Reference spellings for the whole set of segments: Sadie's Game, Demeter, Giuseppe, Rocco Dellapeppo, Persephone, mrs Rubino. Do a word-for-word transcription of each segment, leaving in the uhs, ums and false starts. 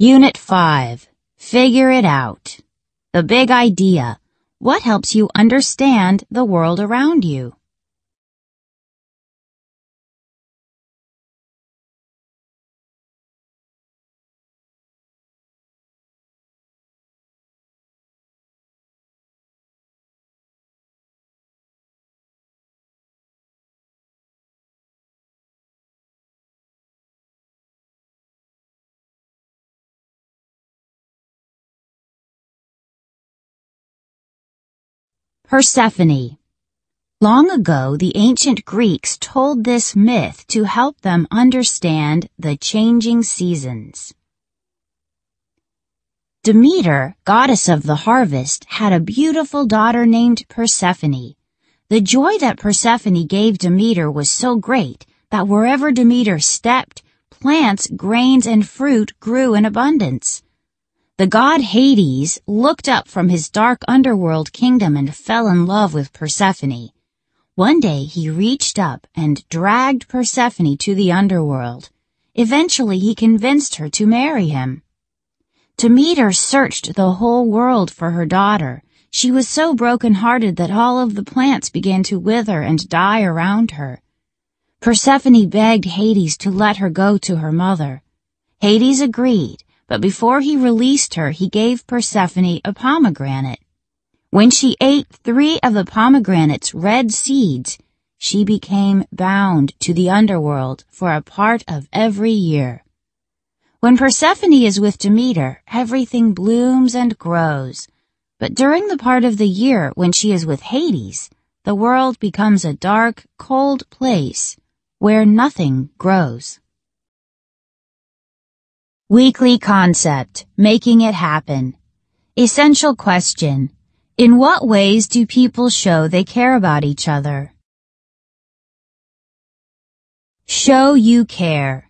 Unit five. Figure it out. The big idea. What helps you understand the world around you? Persephone. Long ago, the ancient Greeks told this myth to help them understand the changing seasons. Demeter, goddess of the harvest, had a beautiful daughter named Persephone. The joy that Persephone gave Demeter was so great that wherever Demeter stepped, plants, grains, and fruit grew in abundance. The god Hades looked up from his dark underworld kingdom and fell in love with Persephone. One day he reached up and dragged Persephone to the underworld. Eventually he convinced her to marry him. Demeter searched the whole world for her daughter. She was so broken-hearted that all of the plants began to wither and die around her. Persephone begged Hades to let her go to her mother. Hades agreed. But before he released her, he gave Persephone a pomegranate. When she ate three of the pomegranate's red seeds, she became bound to the underworld for a part of every year. When Persephone is with Demeter, everything blooms and grows. But during the part of the year when she is with Hades, the world becomes a dark, cold place where nothing grows. Weekly concept, making it happen. Essential question. In what ways do people show they care about each other? Show you care.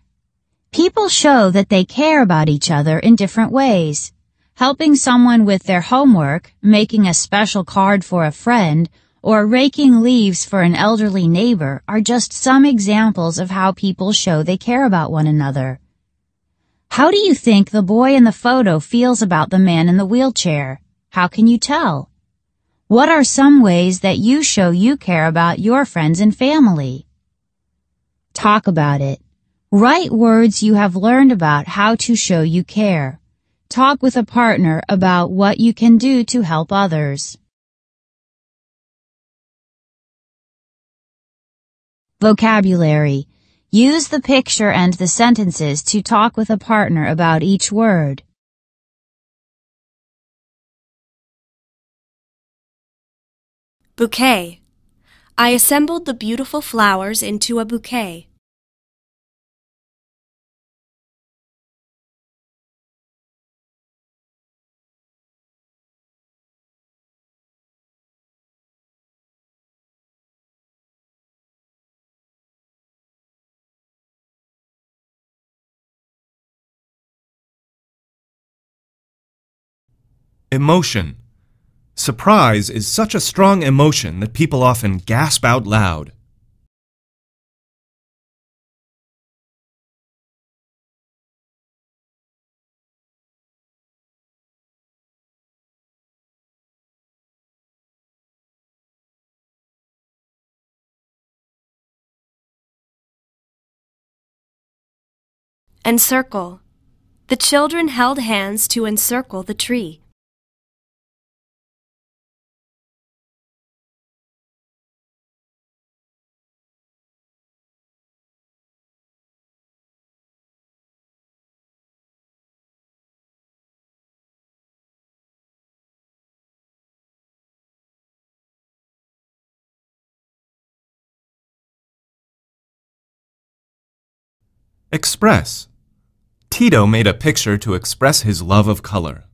People show that they care about each other in different ways. Helping someone with their homework, making a special card for a friend, or raking leaves for an elderly neighbor are just some examples of how people show they care about one another. How do you think the boy in the photo feels about the man in the wheelchair? How can you tell? What are some ways that you show you care about your friends and family? Talk about it. Write words you have learned about how to show you care. Talk with a partner about what you can do to help others. Vocabulary. Use the picture and the sentences to talk with a partner about each word. Bouquet. I assembled the beautiful flowers into a bouquet. Emotion. Surprise is such a strong emotion that people often gasp out loud. Encircle. The children held hands to encircle the tree. Express. Tito made a picture to express his love of color.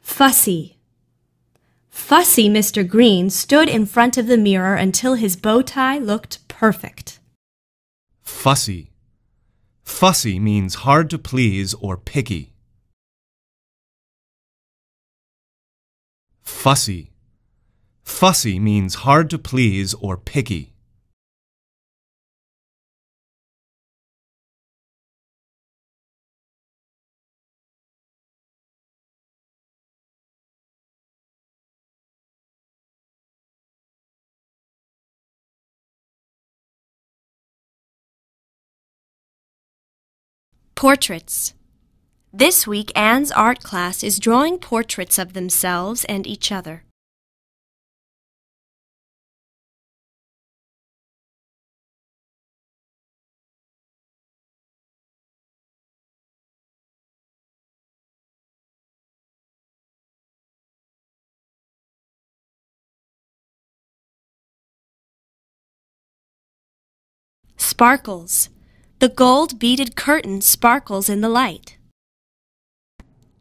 Fussy. Fussy Mister Green stood in front of the mirror until his bow tie looked perfect. Fussy. Fussy means hard to please or picky. Fussy. Fussy means hard to please or picky. Portraits. This week, Anne's art class is drawing portraits of themselves and each other. Sparkles. The gold beaded curtain sparkles in the light.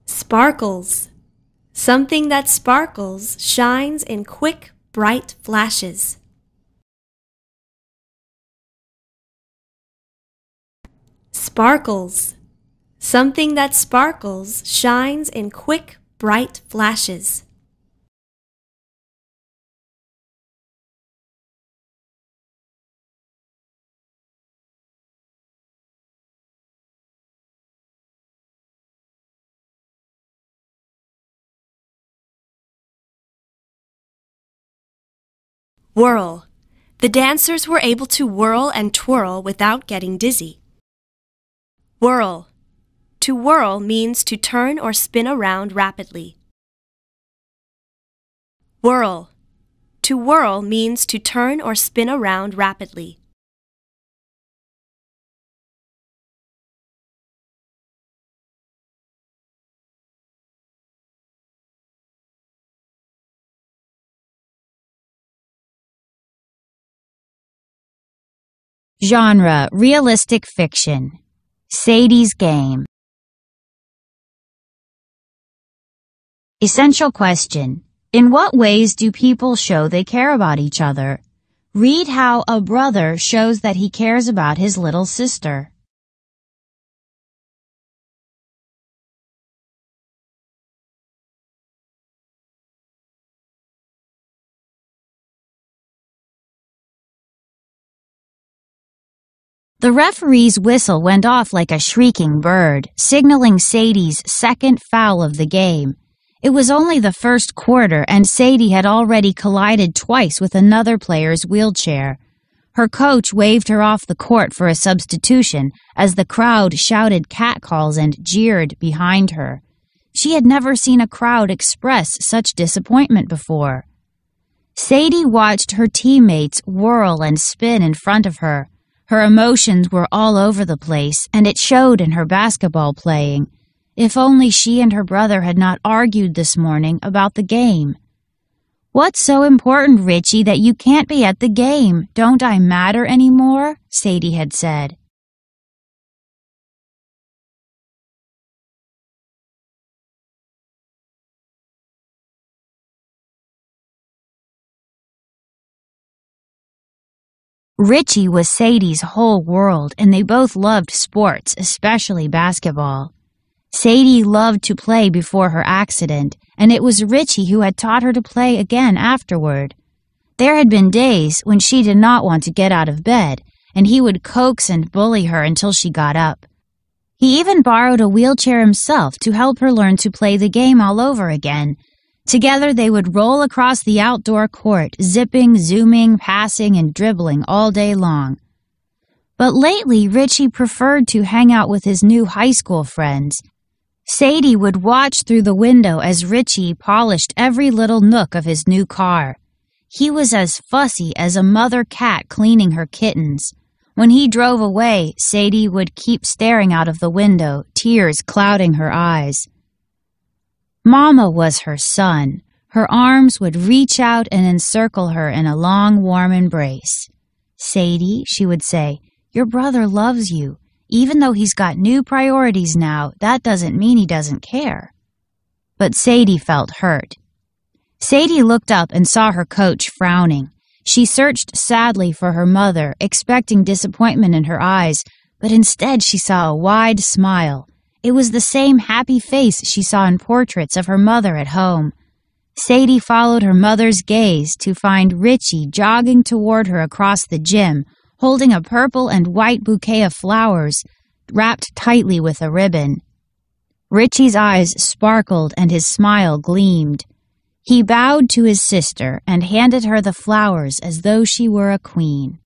Sparkles. Something that sparkles shines in quick, bright flashes. Sparkles. Something that sparkles shines in quick, bright flashes. Whirl. The dancers were able to whirl and twirl without getting dizzy. Whirl. To whirl means to turn or spin around rapidly. Whirl. To whirl means to turn or spin around rapidly. Genre: realistic fiction. Sadie's Game. Essential question: in what ways do people show they care about each other? Read how a brother shows that he cares about his little sister. The referee's whistle went off like a shrieking bird, signaling Sadie's second foul of the game. It was only the first quarter, and Sadie had already collided twice with another player's wheelchair. Her coach waved her off the court for a substitution as the crowd shouted catcalls and jeered behind her. She had never seen a crowd express such disappointment before. Sadie watched her teammates whirl and spin in front of her. Her emotions were all over the place, and it showed in her basketball playing. If only she and her brother had not argued this morning about the game. "What's so important, Richie, that you can't be at the game? Don't I matter anymore?" Sadie had said. Richie was Sadie's whole world, and they both loved sports, especially basketball. Sadie loved to play before her accident, and it was Richie who had taught her to play again afterward. There had been days when she did not want to get out of bed, and he would coax and bully her until she got up. He even borrowed a wheelchair himself to help her learn to play the game all over again. Together, they would roll across the outdoor court, zipping, zooming, passing, and dribbling all day long. But lately, Richie preferred to hang out with his new high school friends. Sadie would watch through the window as Richie polished every little nook of his new car. He was as fussy as a mother cat cleaning her kittens. When he drove away, Sadie would keep staring out of the window, tears clouding her eyes. Mama was her sun. Her arms would reach out and encircle her in a long, warm embrace. "Sadie," she would say, "your brother loves you. Even though he's got new priorities now, that doesn't mean he doesn't care." But Sadie felt hurt. Sadie looked up and saw her coach frowning. She searched sadly for her mother, expecting disappointment in her eyes, but instead she saw a wide smile. It was the same happy face she saw in portraits of her mother at home. Sadie followed her mother's gaze to find Richie jogging toward her across the gym, holding a purple and white bouquet of flowers, wrapped tightly with a ribbon. Richie's eyes sparkled and his smile gleamed. He bowed to his sister and handed her the flowers as though she were a queen.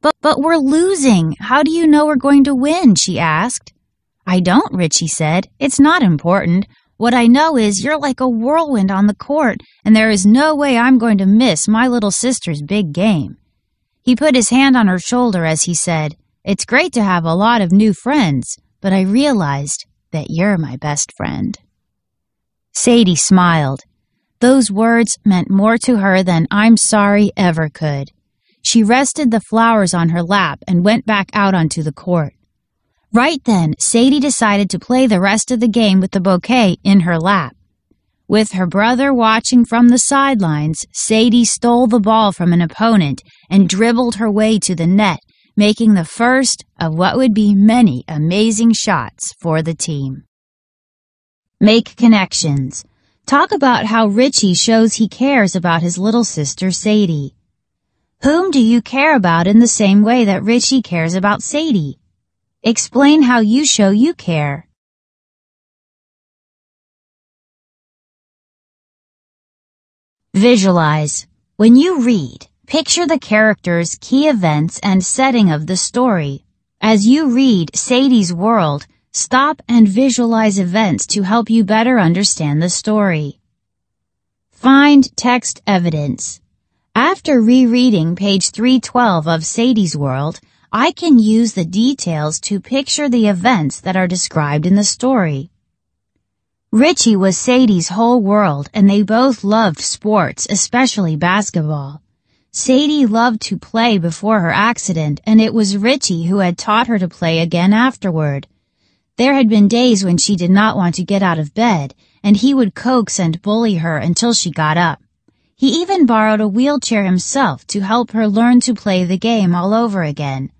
But, but we're losing. How do you know we're going to win? She asked. I don't, Richie said. It's not important. What I know is you're like a whirlwind on the court, and there is no way I'm going to miss my little sister's big game. He put his hand on her shoulder as he said, It's great to have a lot of new friends, but I realized that you're my best friend. Sadie smiled. Those words meant more to her than I'm sorry ever could. She rested the flowers on her lap and went back out onto the court. Right then, Sadie decided to play the rest of the game with the bouquet in her lap. With her brother watching from the sidelines, Sadie stole the ball from an opponent and dribbled her way to the net, making the first of what would be many amazing shots for the team. Make connections. Talk about how Richie shows he cares about his little sister Sadie. Whom do you care about in the same way that Richie cares about Sadie? Explain how you show you care. Visualize. When you read, picture the characters, key events, and setting of the story. As you read Sadie's world, stop and visualize events to help you better understand the story. Find text evidence. After rereading page three twelve of Sadie's world, I can use the details to picture the events that are described in the story. Richie was Sadie's whole world, and they both loved sports, especially basketball. Sadie loved to play before her accident, and it was Richie who had taught her to play again afterward. There had been days when she did not want to get out of bed, and he would coax and bully her until she got up. He even borrowed a wheelchair himself to help her learn to play the game all over again.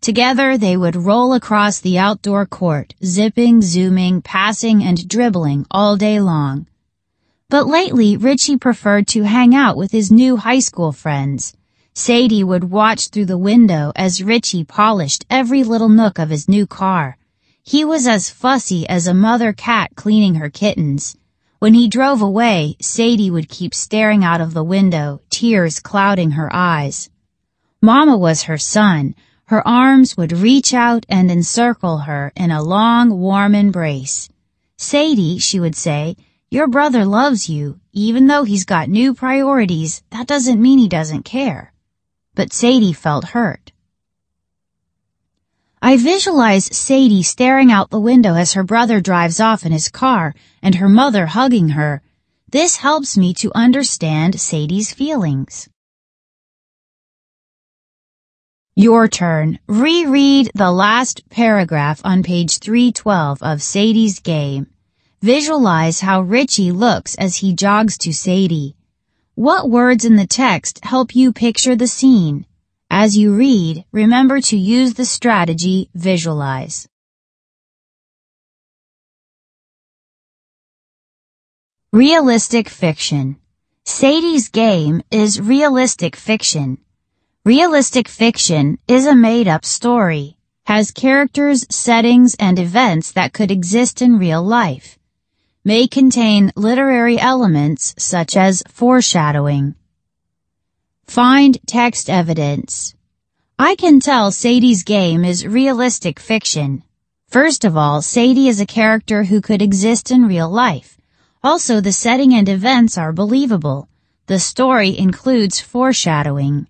Together, they would roll across the outdoor court, zipping, zooming, passing, and dribbling all day long. But lately, Richie preferred to hang out with his new high school friends. Sadie would watch through the window as Richie polished every little nook of his new car. He was as fussy as a mother cat cleaning her kittens. When he drove away, Sadie would keep staring out of the window, tears clouding her eyes. Mama was her sun. Her arms would reach out and encircle her in a long, warm embrace. Sadie, she would say, your brother loves you. Even though he's got new priorities, that doesn't mean he doesn't care. But Sadie felt hurt. I visualize Sadie staring out the window as her brother drives off in his car and her mother hugging her. This helps me to understand Sadie's feelings. Your turn. Reread the last paragraph on page three twelve of Sadie's Game. Visualize how Richie looks as he jogs to Sadie. What words in the text help you picture the scene? As you read, remember to use the strategy visualize. Realistic fiction. Sadie's Game is realistic fiction. Realistic fiction is a made-up story, has characters, settings, and events that could exist in real life, may contain literary elements such as foreshadowing. Find text evidence. I can tell Sadie's Game is realistic fiction. First of all, Sadie is a character who could exist in real life. Also, the setting and events are believable. The story includes foreshadowing.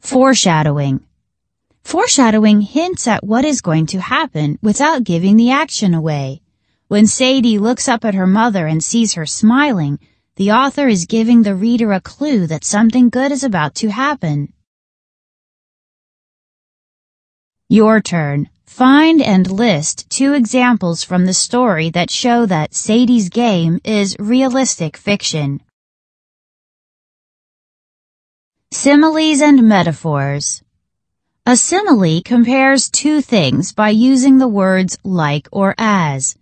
Foreshadowing. Foreshadowing hints at what is going to happen without giving the action away. When Sadie looks up at her mother and sees her smiling, the author is giving the reader a clue that something good is about to happen. Your turn. Find and list two examples from the story that show that Sadie's Game is realistic fiction. Similes and metaphors. A simile compares two things by using the words like or as.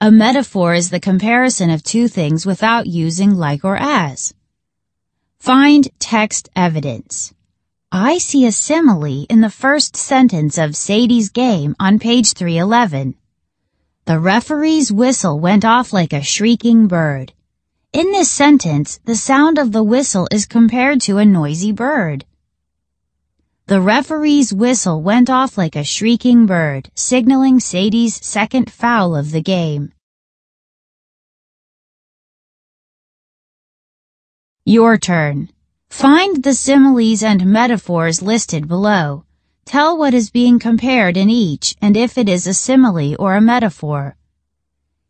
A metaphor is the comparison of two things without using like or as. Find text evidence. I see a simile in the first sentence of Sadie's Game on page three eleven. The referee's whistle went off like a shrieking bird. In this sentence, the sound of the whistle is compared to a noisy bird. The referee's whistle went off like a shrieking bird, signaling Sadie's second foul of the game. Your turn. Find the similes and metaphors listed below. Tell what is being compared in each and if it is a simile or a metaphor.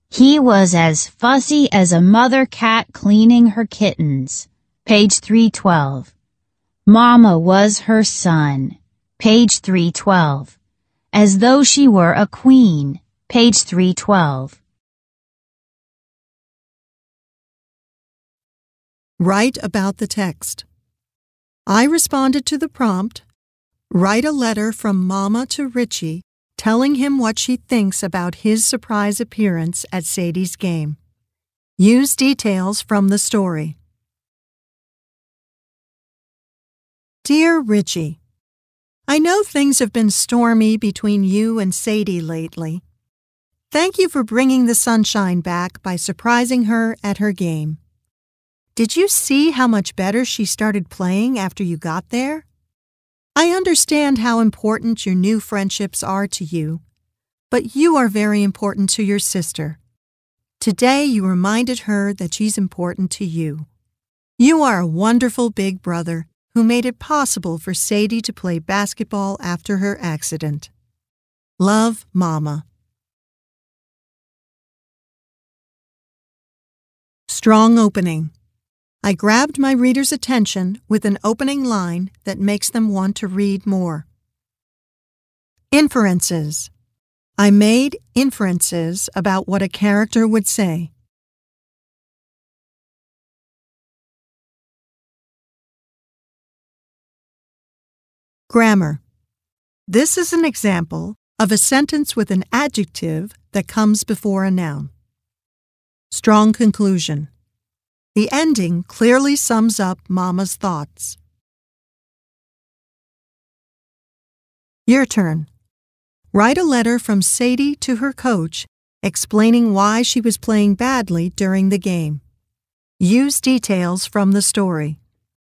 He was as fussy as a mother cat cleaning her kittens. Page three twelve. Mama was her son. Page three twelve. As though she were a queen. Page three twelve. Write about the text. I responded to the prompt, write a letter from Mama to Richie telling him what she thinks about his surprise appearance at Sadie's Game. Use details from the story. Dear Richie, I know things have been stormy between you and Sadie lately. Thank you for bringing the sunshine back by surprising her at her game. Did you see how much better she started playing after you got there? I understand how important your new friendships are to you, but you are very important to your sister. Today you reminded her that she's important to you. You are a wonderful big brother who made it possible for Sadie to play basketball after her accident. Love, Mama. Strong opening. I grabbed my reader's attention with an opening line that makes them want to read more. Inferences. I made inferences about what a character would say. Grammar. This is an example of a sentence with an adjective that comes before a noun. Strong conclusion. The ending clearly sums up Mama's thoughts. Your turn. Write a letter from Sadie to her coach explaining why she was playing badly during the game. Use details from the story.